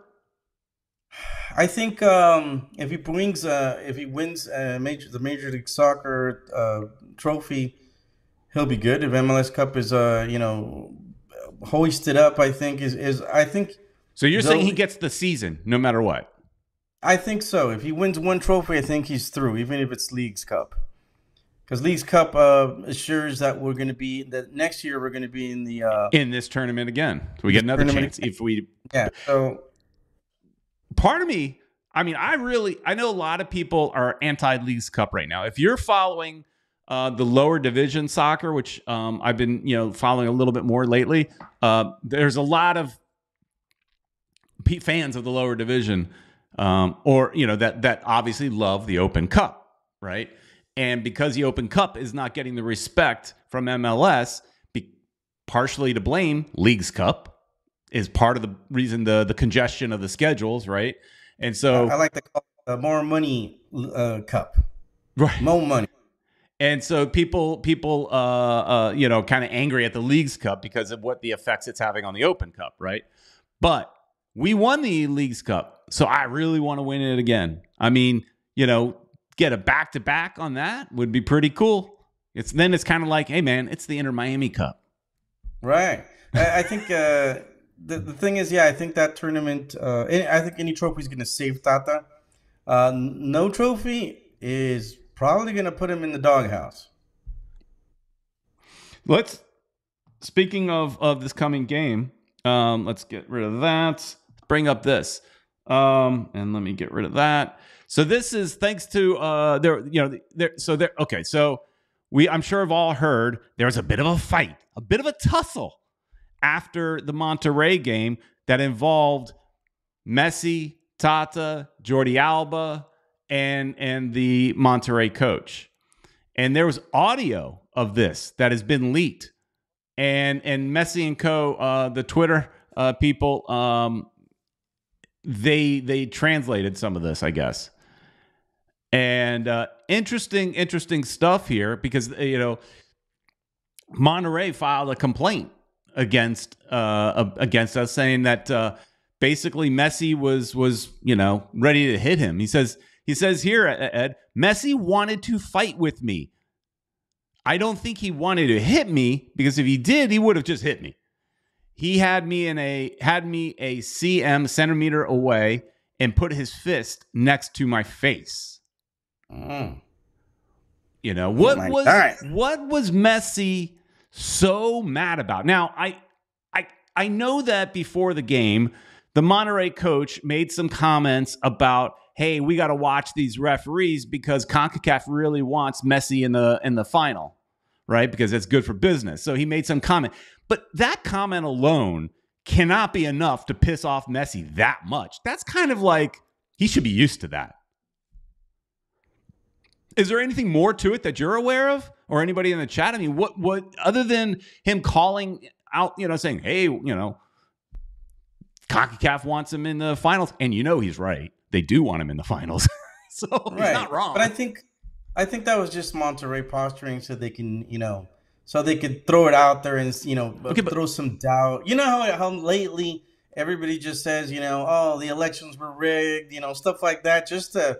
I think if he wins the Major League Soccer trophy, he'll be good. If MLS Cup is you know, hoisted up, I think I think. So you're saying he gets the season no matter what? I think so. If he wins one trophy, I think he's through, even if it's Leagues Cup, because Leagues Cup assures that we're going to be that next year we're going to be in the in this tournament again. So we get another chance if we so. Part of me, I mean, I know a lot of people are anti-Leagues Cup right now. If you're following the lower division soccer, which I've been, you know, following a little bit more lately, there's a lot of fans of the lower division or, you know, that obviously love the Open Cup. right? And because the Open Cup is not getting the respect from MLS, partially to blame, Leagues Cup is part of the reason, the congestion of the schedules, right? And so I like to call it more money cup, right? More money. And so people, you know, kind of angry at the Leagues Cup because of what the effects it's having on the Open Cup, right? But we won the Leagues Cup, so I really want to win it again. I mean, you know, get a back-to-back on that would be pretty cool. It's then it's kind of like, hey, man, it's the Inter Miami Cup. Right. I think the thing is, yeah, I think that tournament, I think any trophy is going to save Tata. No trophy is probably going to put him in the doghouse. Let's, speaking of this coming game, let's get rid of that. Bring up this. And let me get rid of that. So this is thanks to, okay, so we, I'm sure have all heard there was a bit of a fight, a bit of a tussle after the Monterrey game that involved Messi, Tata, Jordi Alba, and the Monterrey coach. And there was audio of this that has been leaked. And Messi and co, the Twitter people, they translated some of this, I guess. And interesting stuff here because, you know, Monterrey filed a complaint against against us saying that basically Messi was you know, ready to hit him. He says here, Ed, Messi wanted to fight with me. I don't think he wanted to hit me, because if he did, he would have just hit me. He had me a cm, centimeter away, and put his fist next to my face. Mm. You know what, oh, was God. What was Messi so mad about? Now, I know that before the game, the Monterrey coach made some comments about, hey, we got to watch these referees because CONCACAF really wants Messi in the final, right? Because it's good for business. So he made some comment. But that comment alone cannot be enough to piss off Messi that much. That's kind of like, he should be used to that. Is there anything more to it that you're aware of, or anybody in the chat? I mean, what other than him calling out, you know, saying, hey, you know, CONCACAF wants him in the finals, and you know he's right. They do want him in the finals. So right. He's not wrong. But I think that was just Monterrey posturing so they can, you know, so they could throw it out there and, you know, okay, throw some doubt. You know how lately everybody just says, you know, oh, the elections were rigged, you know, stuff like that, just to,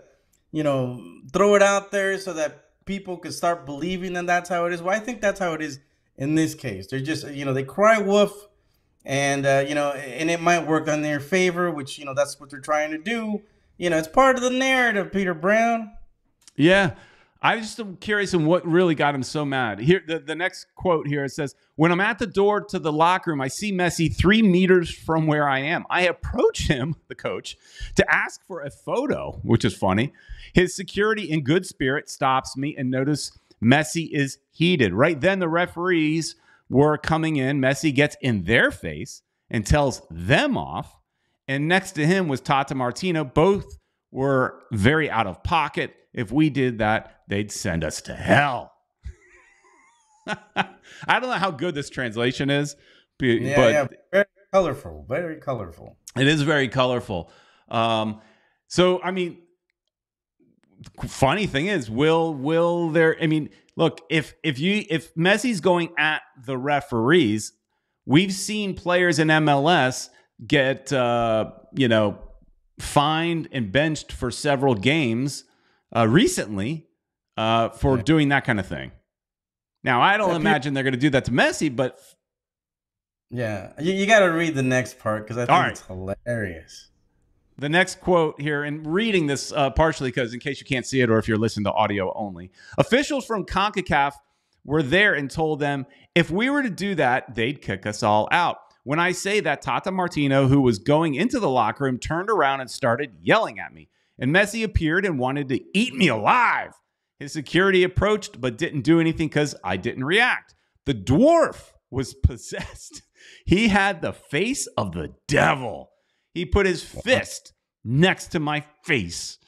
you know, throw it out there so that people could start believing that that's how it is. Well, I think that's how it is in this case. They're just, you know, they cry wolf, and, you know, and it might work on their favor, which, you know, that's what they're trying to do. You know, it's part of the narrative, Peter Brown. Yeah. I was just curious in what really got him so mad. Here, the next quote here, it says, when I'm at the door to the locker room, I see Messi 3 meters from where I am. I approach him, the coach, to ask for a photo, which is funny. His security in good spirit stops me and notice Messi is heated. Right then, the referees were coming in. Messi gets in their face and tells them off. And next to him was Tata Martino. Both were very out of pocket. If we did that, they'd send us to hell. I don't know how good this translation is, but yeah, very colorful, very colorful. It is very colorful. So, I mean, funny thing is, will there? I mean, look, if Messi's going at the referees, we've seen players in MLS get you know, fined and benched for several games. Recently, for doing that kind of thing. Now, I don't imagine they're going to do that to Messi, but yeah, you got to read the next part because I think it's hilarious. The next quote here, and reading this partially because in case you can't see it or if you're listening to audio only, officials from CONCACAF were there and told them if we were to do that, they'd kick us all out. When I say that, Tata Martino, who was going into the locker room, turned around and started yelling at me. And Messi appeared and wanted to eat me alive. His security approached but didn't do anything because I didn't react. The dwarf was possessed. He had the face of the devil. He put his fist next to my face.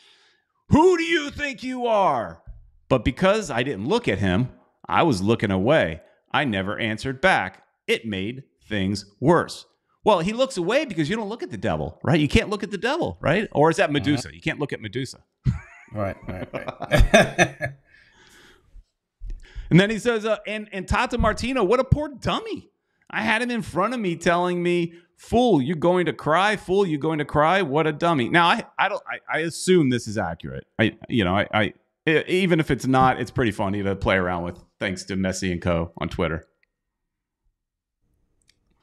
Who do you think you are? But because I didn't look at him, I was looking away. I never answered back. It made things worse. Well, he looks away because you don't look at the devil, right? You can't look at the devil, right? Or is that Medusa? You can't look at Medusa. Right. And then he says, and Tata Martino, what a poor dummy. I had him in front of me telling me, fool, you're going to cry. Fool, you're going to cry. What a dummy. Now, I assume this is accurate. Even if it's not, it's pretty funny to play around with, thanks to Messi and co on Twitter.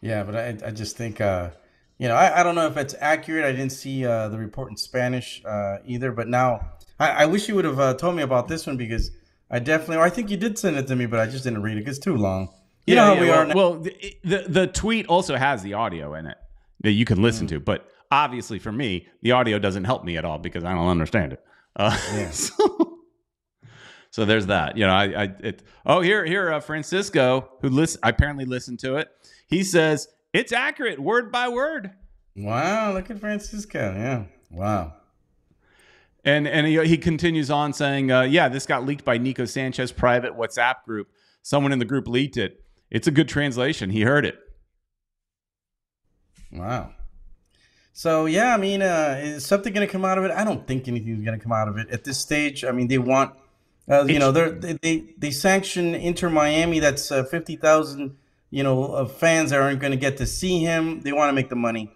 Yeah, but I just think, I don't know if it's accurate. I didn't see the report in Spanish either. But now I wish you would have told me about this one, because I think you did send it to me, but I just didn't read it. It's too long. You know how we are now. Well, the tweet also has the audio in it that you can listen to. But obviously for me, the audio doesn't help me at all because I don't understand it. So there's that. Francisco, who apparently listened to it, he says it's accurate word by word. Wow, look at Francisco. Yeah, wow. And he continues on saying, this got leaked by Nico Sanchez's private WhatsApp group. Someone in the group leaked it. It's a good translation. He heard it. Wow. So, yeah, I mean, is something going to come out of it? I don't think anything's going to come out of it at this stage. I mean, they want, they sanction Inter Miami. That's 50,000, of fans that aren't going to get to see him. They want to make the money.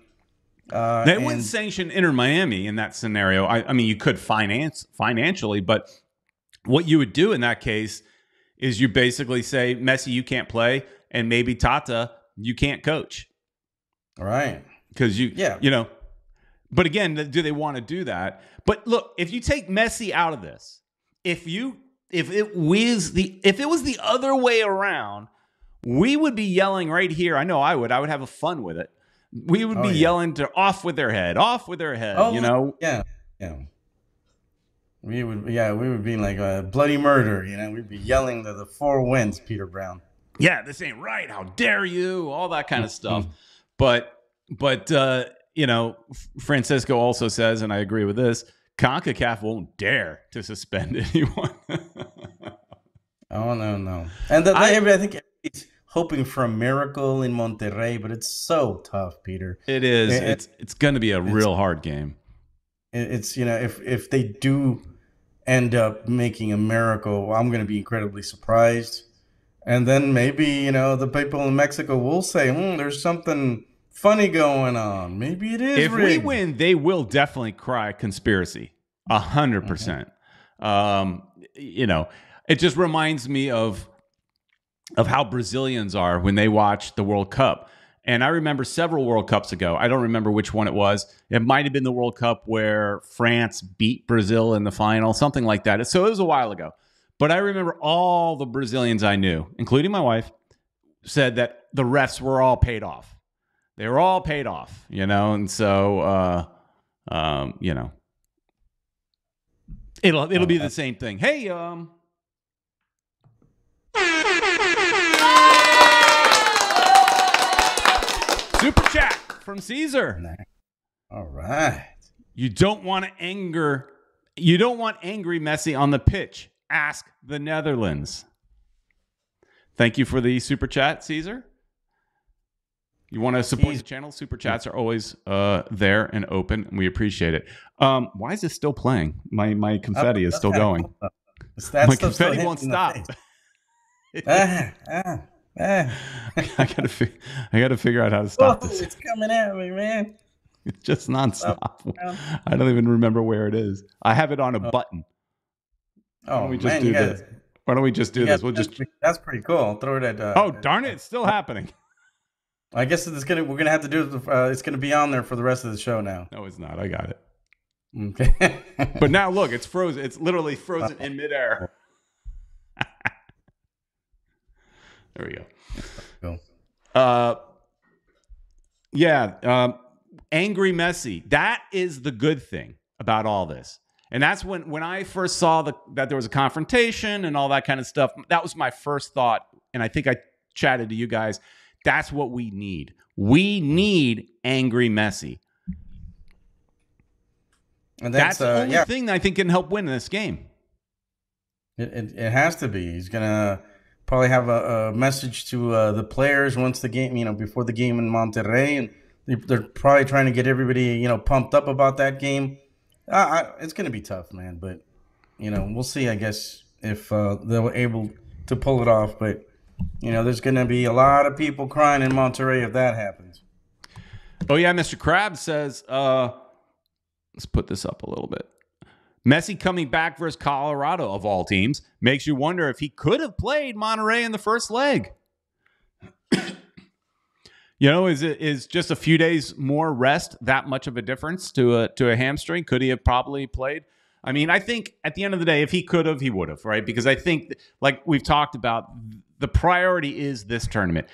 They wouldn't sanction Inter Miami in that scenario. I mean, you could financially, but what you would do in that case is you basically say, Messi, you can't play, and maybe Tata, you can't coach. All right. Because but again, do they want to do that? But look, if you take Messi out of this, if it was the other way around, we would be yelling right here. I know I would. I would have a fun with it. We would be yelling to off with their head, . Yeah. We would be like a bloody murder, we'd be yelling to the four winds, Peter Brown. Yeah, this ain't right. How dare you? All that kind of stuff. But Francisco also says, and I agree with this, CONCACAF won't dare to suspend anyone. Oh, no. And I think it's hoping for a miracle in Monterrey, but it's so tough, Peter. It is. It's going to be a real hard game. It's, if they do end up making a miracle, I'm going to be incredibly surprised. And then maybe, the people in Mexico will say, there's something funny going on. Maybe it is. If we win, they will definitely cry conspiracy. 100%. It just reminds me of how Brazilians are when they watch the World Cup. And I remember several World Cups ago. I don't remember which one it was. It might have been the World Cup where France beat Brazil in the final, something like that. So it was a while ago. But I remember all the Brazilians I knew, including my wife, said that the refs were all paid off. They were all paid off, And so, it'll be the same thing. Hey, super chat from Caesar. All right. You don't want angry Messi on the pitch. Ask the Netherlands. Thank you for the super chat, Caesar. You want to support the channel? Super chats are always there and open, and we appreciate it. Why is this still playing? My confetti is still going. My confetti won't stop. I gotta figure out how to stop this. It's coming at me, man. It's just nonstop. I don't even remember where it is. I have it on a button. Why don't we just do this? That's pretty cool. I'll throw it at. Darn it! It's still happening. I guess we're gonna have to do it. It's gonna be on there for the rest of the show now. No, it's not. I got it. Okay. But now look, it's frozen. It's literally frozen in midair. There we go. Angry Messi. That is the good thing about all this. And that's when I first saw that there was a confrontation and all that kind of stuff. That was my first thought. And I think I chatted to you guys. That's what we need. We need angry Messi. And that's the only thing that I think can help win this game. It has to be. He's gonna probably have a message to the players once the game, before the game in Monterrey, and they're probably trying to get everybody, pumped up about that game. It's gonna be tough, man. But we'll see. I guess if they were able to pull it off, but there's gonna be a lot of people crying in Monterrey if that happens. Oh yeah, Mr. Krabs says. Let's put this up a little bit. Messi coming back versus Colorado, of all teams, makes you wonder if he could have played Monterrey in the first leg. Is just a few days more rest that much of a difference to a hamstring? Could he have probably played? I mean, I think at the end of the day, if he could have, he would have, right? Because I think, like we've talked about, the priority is this tournament.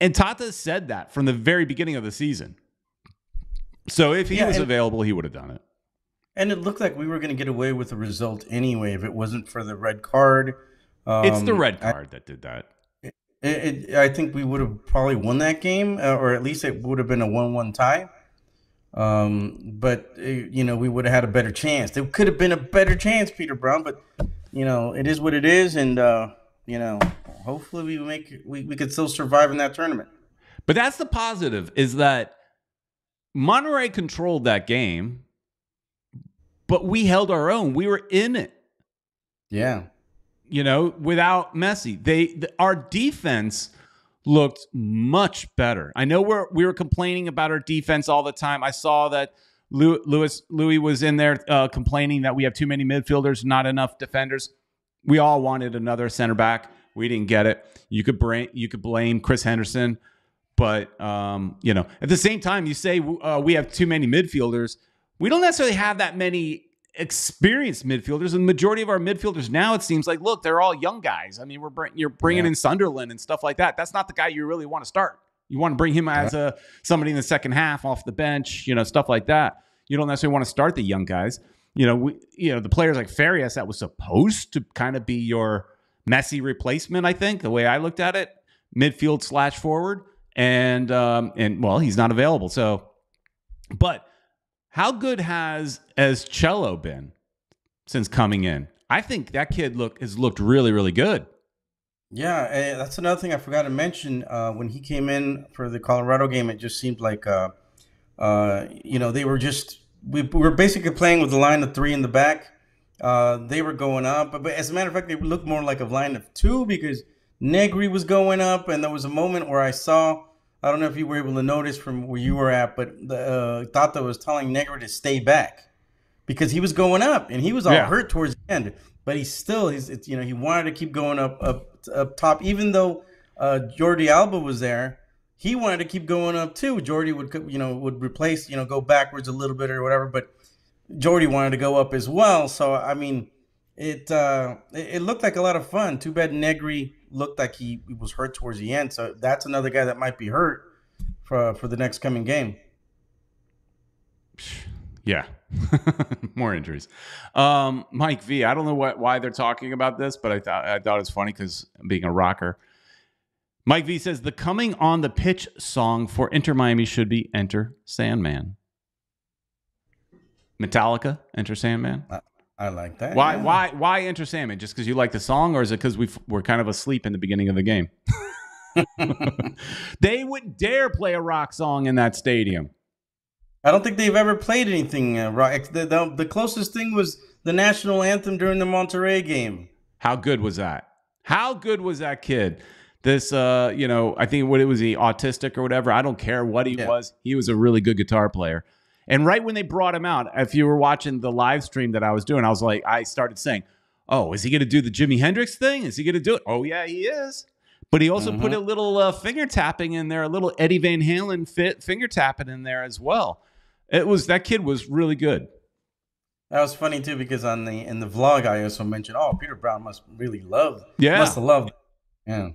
And Tata said that from the very beginning of the season. So if he was available, he would have done it. And it looked like we were going to get away with the result anyway if it wasn't for the red card. It's the red card that did that. I think we would have probably won that game, or at least it would have been a 1-1 tie. But, we would have had a better chance. There could have been a better chance, Peter Brown, but, it is what it is. And, hopefully we could still survive in that tournament. But that's the positive, is that Monterrey controlled that game. But we held our own. We were in it. Yeah. Without Messi. Our defense looked much better. I know we were complaining about our defense all the time. I saw that Louis was in there complaining that we have too many midfielders, not enough defenders. We all wanted another center back. We didn't get it. You could blame Chris Henderson. But, at the same time, you say we have too many midfielders. We don't necessarily have that many experienced midfielders. The majority of our midfielders now, it seems like, look, they're all young guys. I mean, you're bringing in Sunderland and stuff like that. That's not the guy you really want to start. You want to bring him as somebody in the second half off the bench, stuff like that. You don't necessarily want to start the young guys. The players like Farias, that was supposed to kind of be your Messi replacement, I think, the way I looked at it, midfield / forward. And well, he's not available. So, but how good has Cello been since coming in? I think that kid has looked really, really good. Yeah, that's another thing I forgot to mention. When he came in for the Colorado game, it just seemed like, they were just – we were basically playing with a line of 3 in the back. They were going up. But as a matter of fact, they looked more like a line of 2 because Negri was going up, and there was a moment where I saw – I don't know if you were able to notice from where you were at, but Tata was telling Negri to stay back because he was going up and he was all hurt towards the end. But he wanted to keep going up top, even though Jordi Alba was there. He wanted to keep going up too. Jordi would replace, go backwards a little bit or whatever, but Jordi wanted to go up as well. So I mean, it looked like a lot of fun. Too bad Negri looked like he was hurt towards the end. So that's another guy that might be hurt for the next coming game. Yeah. More injuries. Mike V, I don't know why they're talking about this, but I thought it's funny because being a rocker. Mike V says, the coming on the pitch song for Inter Miami should be Enter Sandman. Metallica, Enter Sandman. I like that. Why? Yeah. Why Enter Sandman? Just because you like the song, or is it because we're kind of asleep in the beginning of the game? They wouldn't dare play a rock song in that stadium. I don't think they've ever played anything rock. The closest thing was the national anthem during the Monterrey game. How good was that? How good was that kid? This, I think what it was, he autistic or whatever. I don't care what he was. He was a really good guitar player. And right when they brought him out, if you were watching the live stream that I was doing, I was like, I started saying, oh, is he going to do the Jimi Hendrix thing? Is he going to do it? Oh, yeah, he is. But he also put a little finger tapping in there, a little Eddie Van Halen finger tapping in there as well. That kid was really good. That was funny, too, because in the vlog, I also mentioned, oh, Peter Brown must really love. Yeah. Must have loved. Yeah.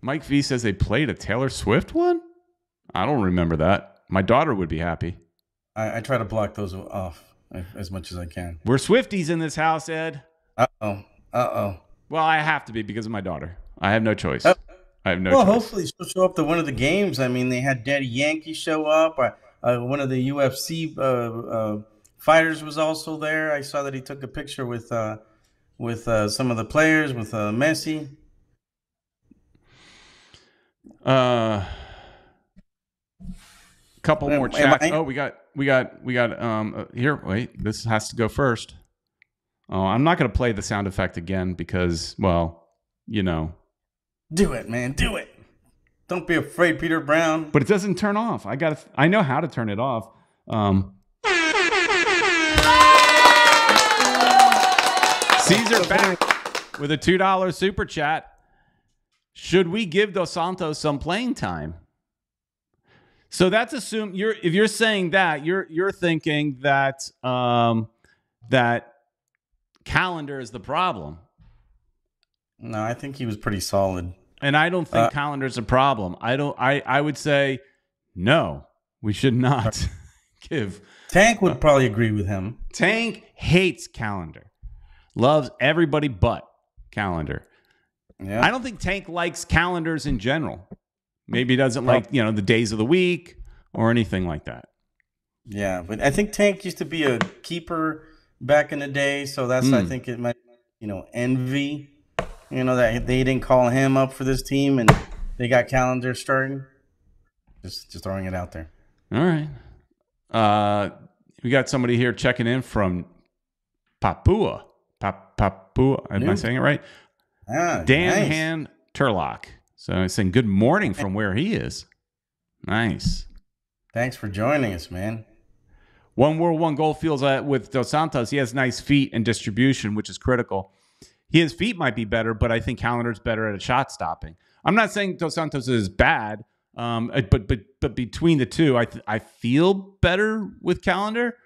Mike V says they played a Taylor Swift one? I don't remember that. My daughter would be happy. I try to block those off as much as I can. We're Swifties in this house, Ed. Uh-oh. Uh-oh. Well, I have to be because of my daughter. I have no choice. I have no choice. Well, hopefully she'll show up to one of the games. I mean, they had Daddy Yankee show up. One of the UFC Fighters was also there. I saw that he took a picture with some of the players, with Messi. Couple more chats. Oh, we got here, wait, this has to go first. Oh, I'm not going to play the sound effect again because, well, you know. Do it, man. Do it. Don't be afraid, Peter Brown. But it doesn't turn off. I know how to turn it off. Caesar back with a $2 super chat. Should we give Dos Santos some playing time? So that's assume if you're saying that, you're thinking that that Callender is the problem. No, I think he was pretty solid. And I don't think Callender's a problem. I would say no, we should not give. Tank would probably agree with him. Tank hates Callender. Loves everybody but Callender. Yeah. I don't think Tank likes calendars in general. Maybe he doesn't like, you know, the days of the week or anything like that. Yeah, but I think Tank used to be a keeper back in the day, so that's I think it might, you know, envy. You know, that they didn't call him up for this team and they got Callender starting. Just throwing it out there. All right. We got somebody here checking in from Papua. Papua. Am I saying it right? Ah, Dan nice. Han Turlock. So I'm saying good morning from where he is. Nice. Thanks for joining us, man. One World, One Goal feels with Dos Santos, he has nice feet and distribution, which is critical. His feet might be better, but I think Callender's better at shot stopping. I'm not saying Dos Santos is bad, but between the two, I feel better with Callender.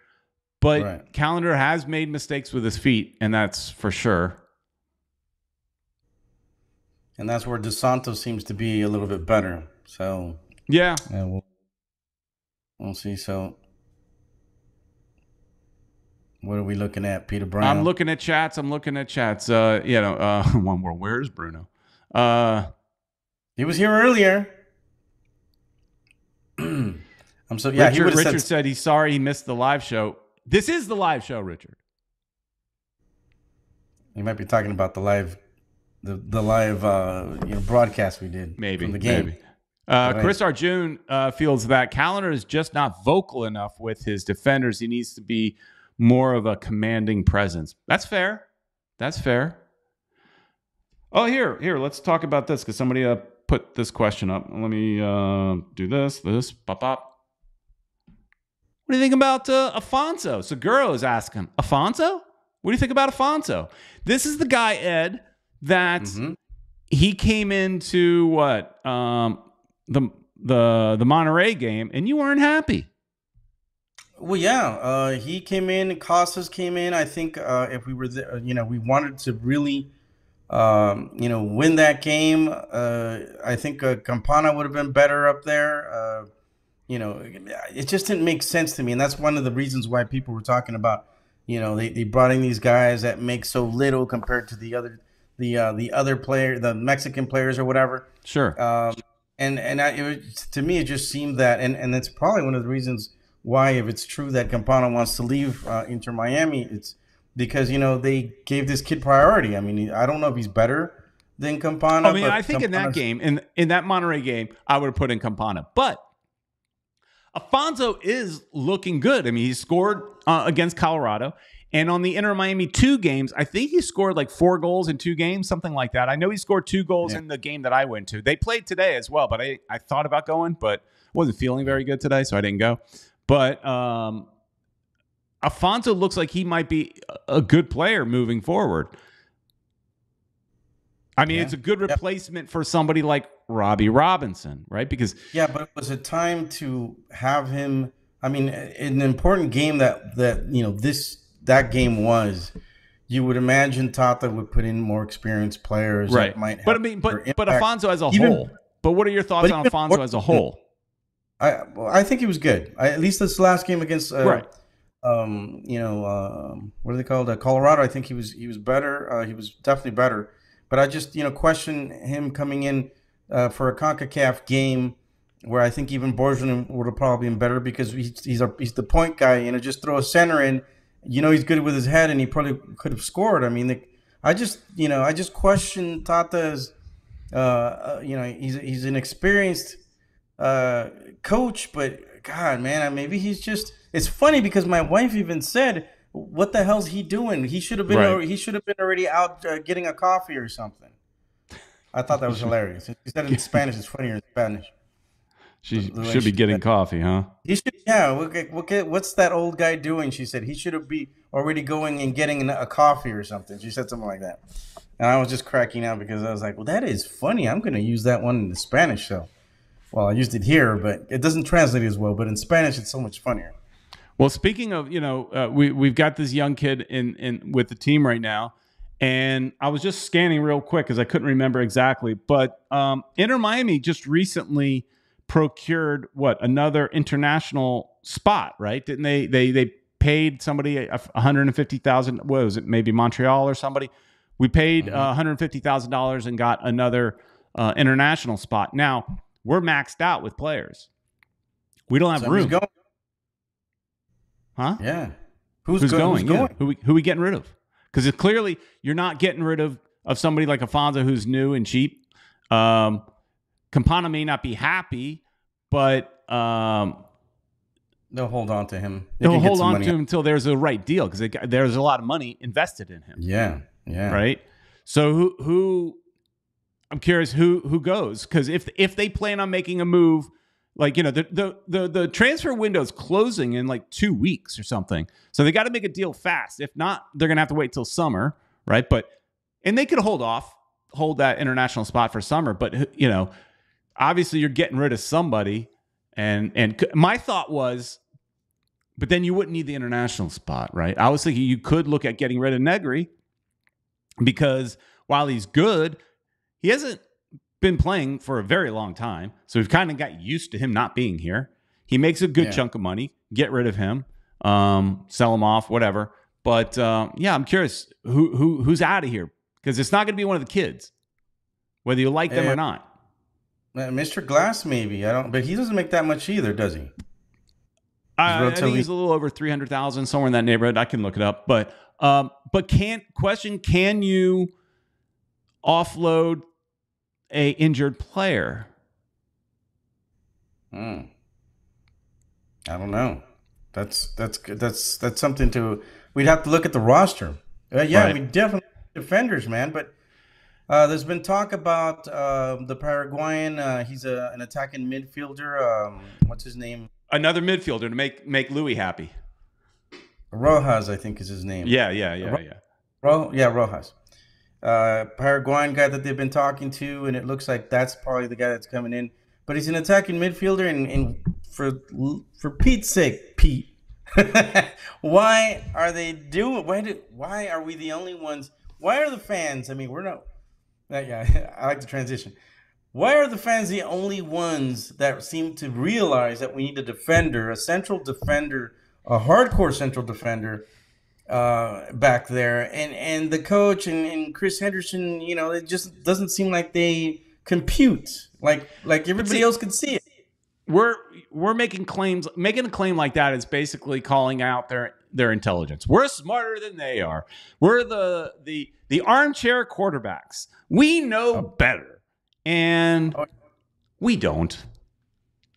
But right. Callender has made mistakes with his feet, and that's for sure. And that's where Dos Santos seems to be a little bit better. So yeah, we'll see. So what are we looking at, Peter Brown? I'm looking at chats. You know, one more. Where's Bruno? He was here earlier. I'm so yeah. Richard said he's sorry he missed the live show. This is the live show, Richard. You might be talking about the live. The live you know, broadcast we did maybe from the game. Maybe. Chris Arjun feels that Callender is just not vocal enough with his defenders. He needs to be more of a commanding presence. That's fair. That's fair. Oh, here. Let's talk about this because somebody put this question up. Let me do this. Pop. What do you think about Afonso? Seguro is asking. Afonso? What do you think about Afonso? This is the guy, Ed, that he came into what the Monterrey game, and you weren't happy. Well, yeah, he came in. Costas came in. I think if we were, you know, we wanted to really, you know, win that game. I think Campana would have been better up there. You know, it just didn't make sense to me, and that's one of the reasons why people were talking about, you know, they brought in these guys that make so little compared to the other. The other player, the Mexican players or whatever. Sure. To me, it just seemed that, and that's probably one of the reasons why, if it's true that Campana wants to leave Inter Miami, it's because, you know, they gave this kid priority. I mean, I don't know if he's better than Campana. I mean, I think in that game, in that Monterrey game, I would have put in Campana. But Afonso is looking good. I mean, he scored against Colorado. And on the Inter Miami 2 games, I think he scored like 4 goals in 2 games, something like that. I know he scored 2 goals in the game that I went to. They played today as well, but I thought about going, but wasn't feeling very good today, so I didn't go. But Afonso looks like he might be a good player moving forward. I mean, it's a good replacement for somebody like Robbie Robinson, right? Because but it was a time to have him. I mean, an important game that you know that game was, you would imagine Tata would put in more experienced players. Right. That might but Afonso as a whole. But what are your thoughts on Afonso as a whole? I think he was good. At least this last game against, you know, what are they called? Colorado. I think he was better. He was definitely better. But I just, you know, question him coming in for a CONCACAF game where I think even Borgelin would have probably been better because he's the point guy. You know, just throw a center in. You know, he's good with his head, and he probably could have scored. I mean, I just question Tata's. You know, he's an experienced coach, but God, man, maybe he's just. It's funny because my wife even said, "What the hell's he doing? He should have been. Right. He should have been already out getting a coffee or something." I thought that was hilarious. He said it in Spanish. It's funnier in Spanish. She should be getting coffee, huh? He should. Yeah. What's that old guy doing? She said he should have been already going and getting a coffee or something. She said something like that, and I was just cracking up because I was like, "Well, that is funny. I'm going to use that one in the Spanish show." Well, I used it here, but it doesn't translate as well. But in Spanish, it's so much funnier. Well, speaking of, you know, we've got this young kid in with the team right now. And I was just scanning real quick because I couldn't remember exactly. But Inter Miami just recently procured, what, another international spot, right? Didn't they paid somebody $150,000, what was it, maybe Montreal or somebody? We paid $150,000 and got another international spot. Now, we're maxed out with players. We don't have room. Going. Huh? Yeah. Who's going? Yeah. Who we getting rid of? Because clearly you're not getting rid of somebody like Afonso who's new and cheap. Campana may not be happy, but they'll hold on to him. They'll hold on to him until there's a right deal because there's a lot of money invested in him. Yeah, yeah. Right? So who I'm curious who goes, because if they plan on making a move, like, you know, the transfer window is closing in like 2 weeks or something. So they got to make a deal fast. If not, they're going to have to wait till summer, right? And they could hold that international spot for summer. But, you know, obviously you're getting rid of somebody. And my thought was, but then you wouldn't need the international spot, right? I was thinking you could look at getting rid of Negri because while he's good, he hasn't been playing for a very long time. So we've kind of got used to him not being here. He makes a good chunk of money. Get rid of him, sell him off, whatever. But yeah, I'm curious who's out of here because it's not going to be one of the kids, whether you like them or not. Mr. Glass, maybe. I don't, but he doesn't make that much either, does he? I think he's a little over 300,000 somewhere in that neighborhood. I can look it up, but can you offload a injured player? I don't know. That's something to. We'd have to look at the roster. Yeah, right. We definitely defenders, man. But there's been talk about the Paraguayan. He's an attacking midfielder. What's his name? Another midfielder to make Louis happy. Rojas, I think, is his name. Rojas. Paraguayan guy that they've been talking to, and it looks like that's probably the guy that's coming in. But he's an attacking midfielder, and for Pete's sake, Pete, why are they doing? Why are we the only ones? Why are the fans? I mean, we're not. Yeah, I like the transition. Why are the fans the only ones that seem to realize that we need a defender, a central defender, a hardcore central defender? Back there and the coach and Chris Henderson, you know, it just doesn't seem like they compute like everybody else can see it. We're making claims. Making a claim like that is basically calling out their intelligence. We're smarter than they are. We're the armchair quarterbacks. We know better, and we don't.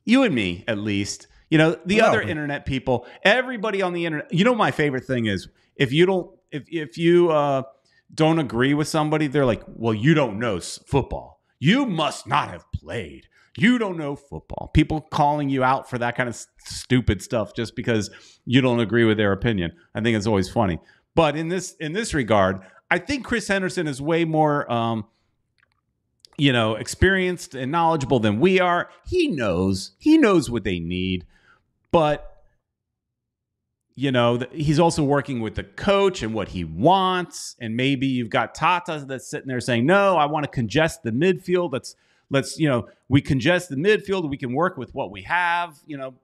You and me, at least. You know, other internet people, everybody on the internet. You know, my favorite thing is if you don't agree with somebody, they're like, well, you don't know football. You must not have played. You don't know football. People calling you out for that kind of stupid stuff just because you don't agree with their opinion. I think it's always funny. But in this regard, I think Chris Henderson is way more, you know, experienced and knowledgeable than we are. He knows what they need. But, you know, he's also working with the coach and what he wants. And maybe you've got Tata that's sitting there saying, no, I want to congest the midfield. Let's you know, we congest the midfield. We can work with what we have, you know,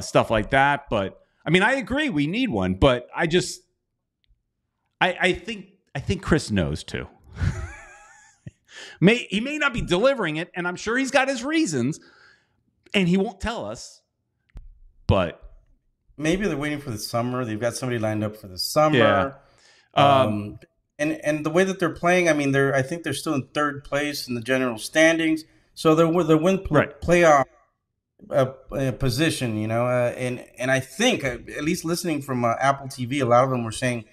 stuff like that. But, I mean, I agree we need one. But I think Chris knows, too. He may not be delivering it, and I'm sure he's got his reasons. And he won't tell us, but maybe they're waiting for the summer. They've got somebody lined up for the summer. Yeah. And the way that they're playing, I mean, I think they're still in third place in the general standings. So they're win playoff position, you know. And I think, at least listening from Apple TV, a lot of them were saying,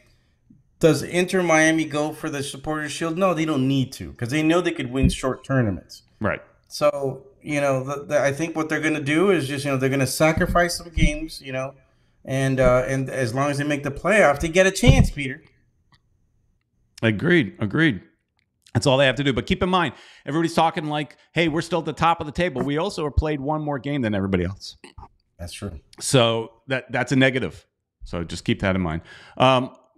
does Inter Miami go for the Supporters Shield? No, they don't need to, because they know they could win short tournaments. Right. So, you know, I think what they're going to do is just, you know, they're going to sacrifice some games, you know, and as long as they make the playoff, they get a chance, Peter. Agreed. Agreed. That's all they have to do. But keep in mind, everybody's talking like, hey, we're still at the top of the table. We also have played one more game than everybody else. That's true. So that's a negative. So just keep that in mind.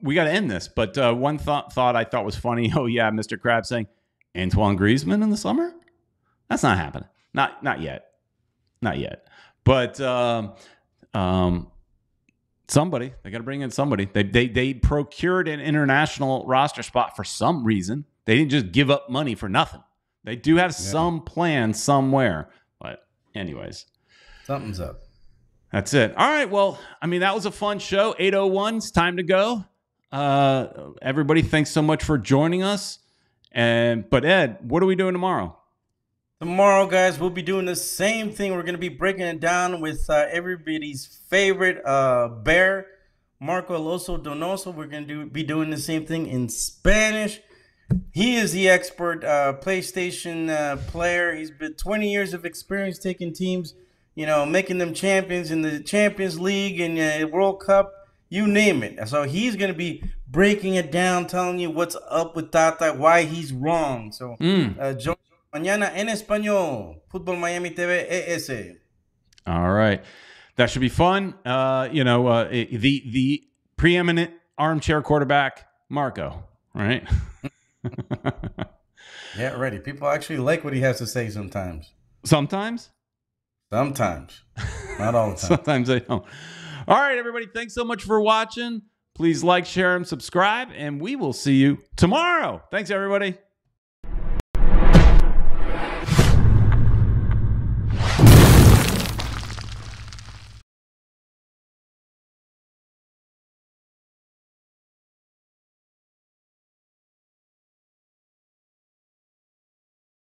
We got to end this. But one thought I thought was funny. Oh, yeah, Mr. Krabs saying, Antoine Griezmann in the summer? That's not happening. Not yet. Not yet. But somebody, they got to bring in somebody. They procured an international roster spot for some reason. They didn't just give up money for nothing. They do have some plan somewhere. But anyways. Something's up. That's it. All right. Well, I mean, that was a fun show. 8:01. It's time to go. Everybody, thanks so much for joining us. But Ed, what are we doing tomorrow? Tomorrow, guys, we'll be doing the same thing. We're going to be breaking it down with everybody's favorite bear, Marco Alonso Donoso. We're going to be doing the same thing in Spanish. He is the expert PlayStation player. He's been 20 years of experience taking teams, you know, making them champions in the Champions League and the World Cup, you name it. So he's going to be breaking it down, telling you what's up with Tata, why he's wrong. So join mañana en español, Fútbol Miami TV ES. All right. That should be fun. You know, the preeminent armchair quarterback, Marco, right? Yeah, ready. People actually like what he has to say sometimes. Sometimes? Sometimes. Not all the time. Sometimes they don't. All right, everybody. Thanks so much for watching. Please like, share, and subscribe, and we will see you tomorrow. Thanks, everybody.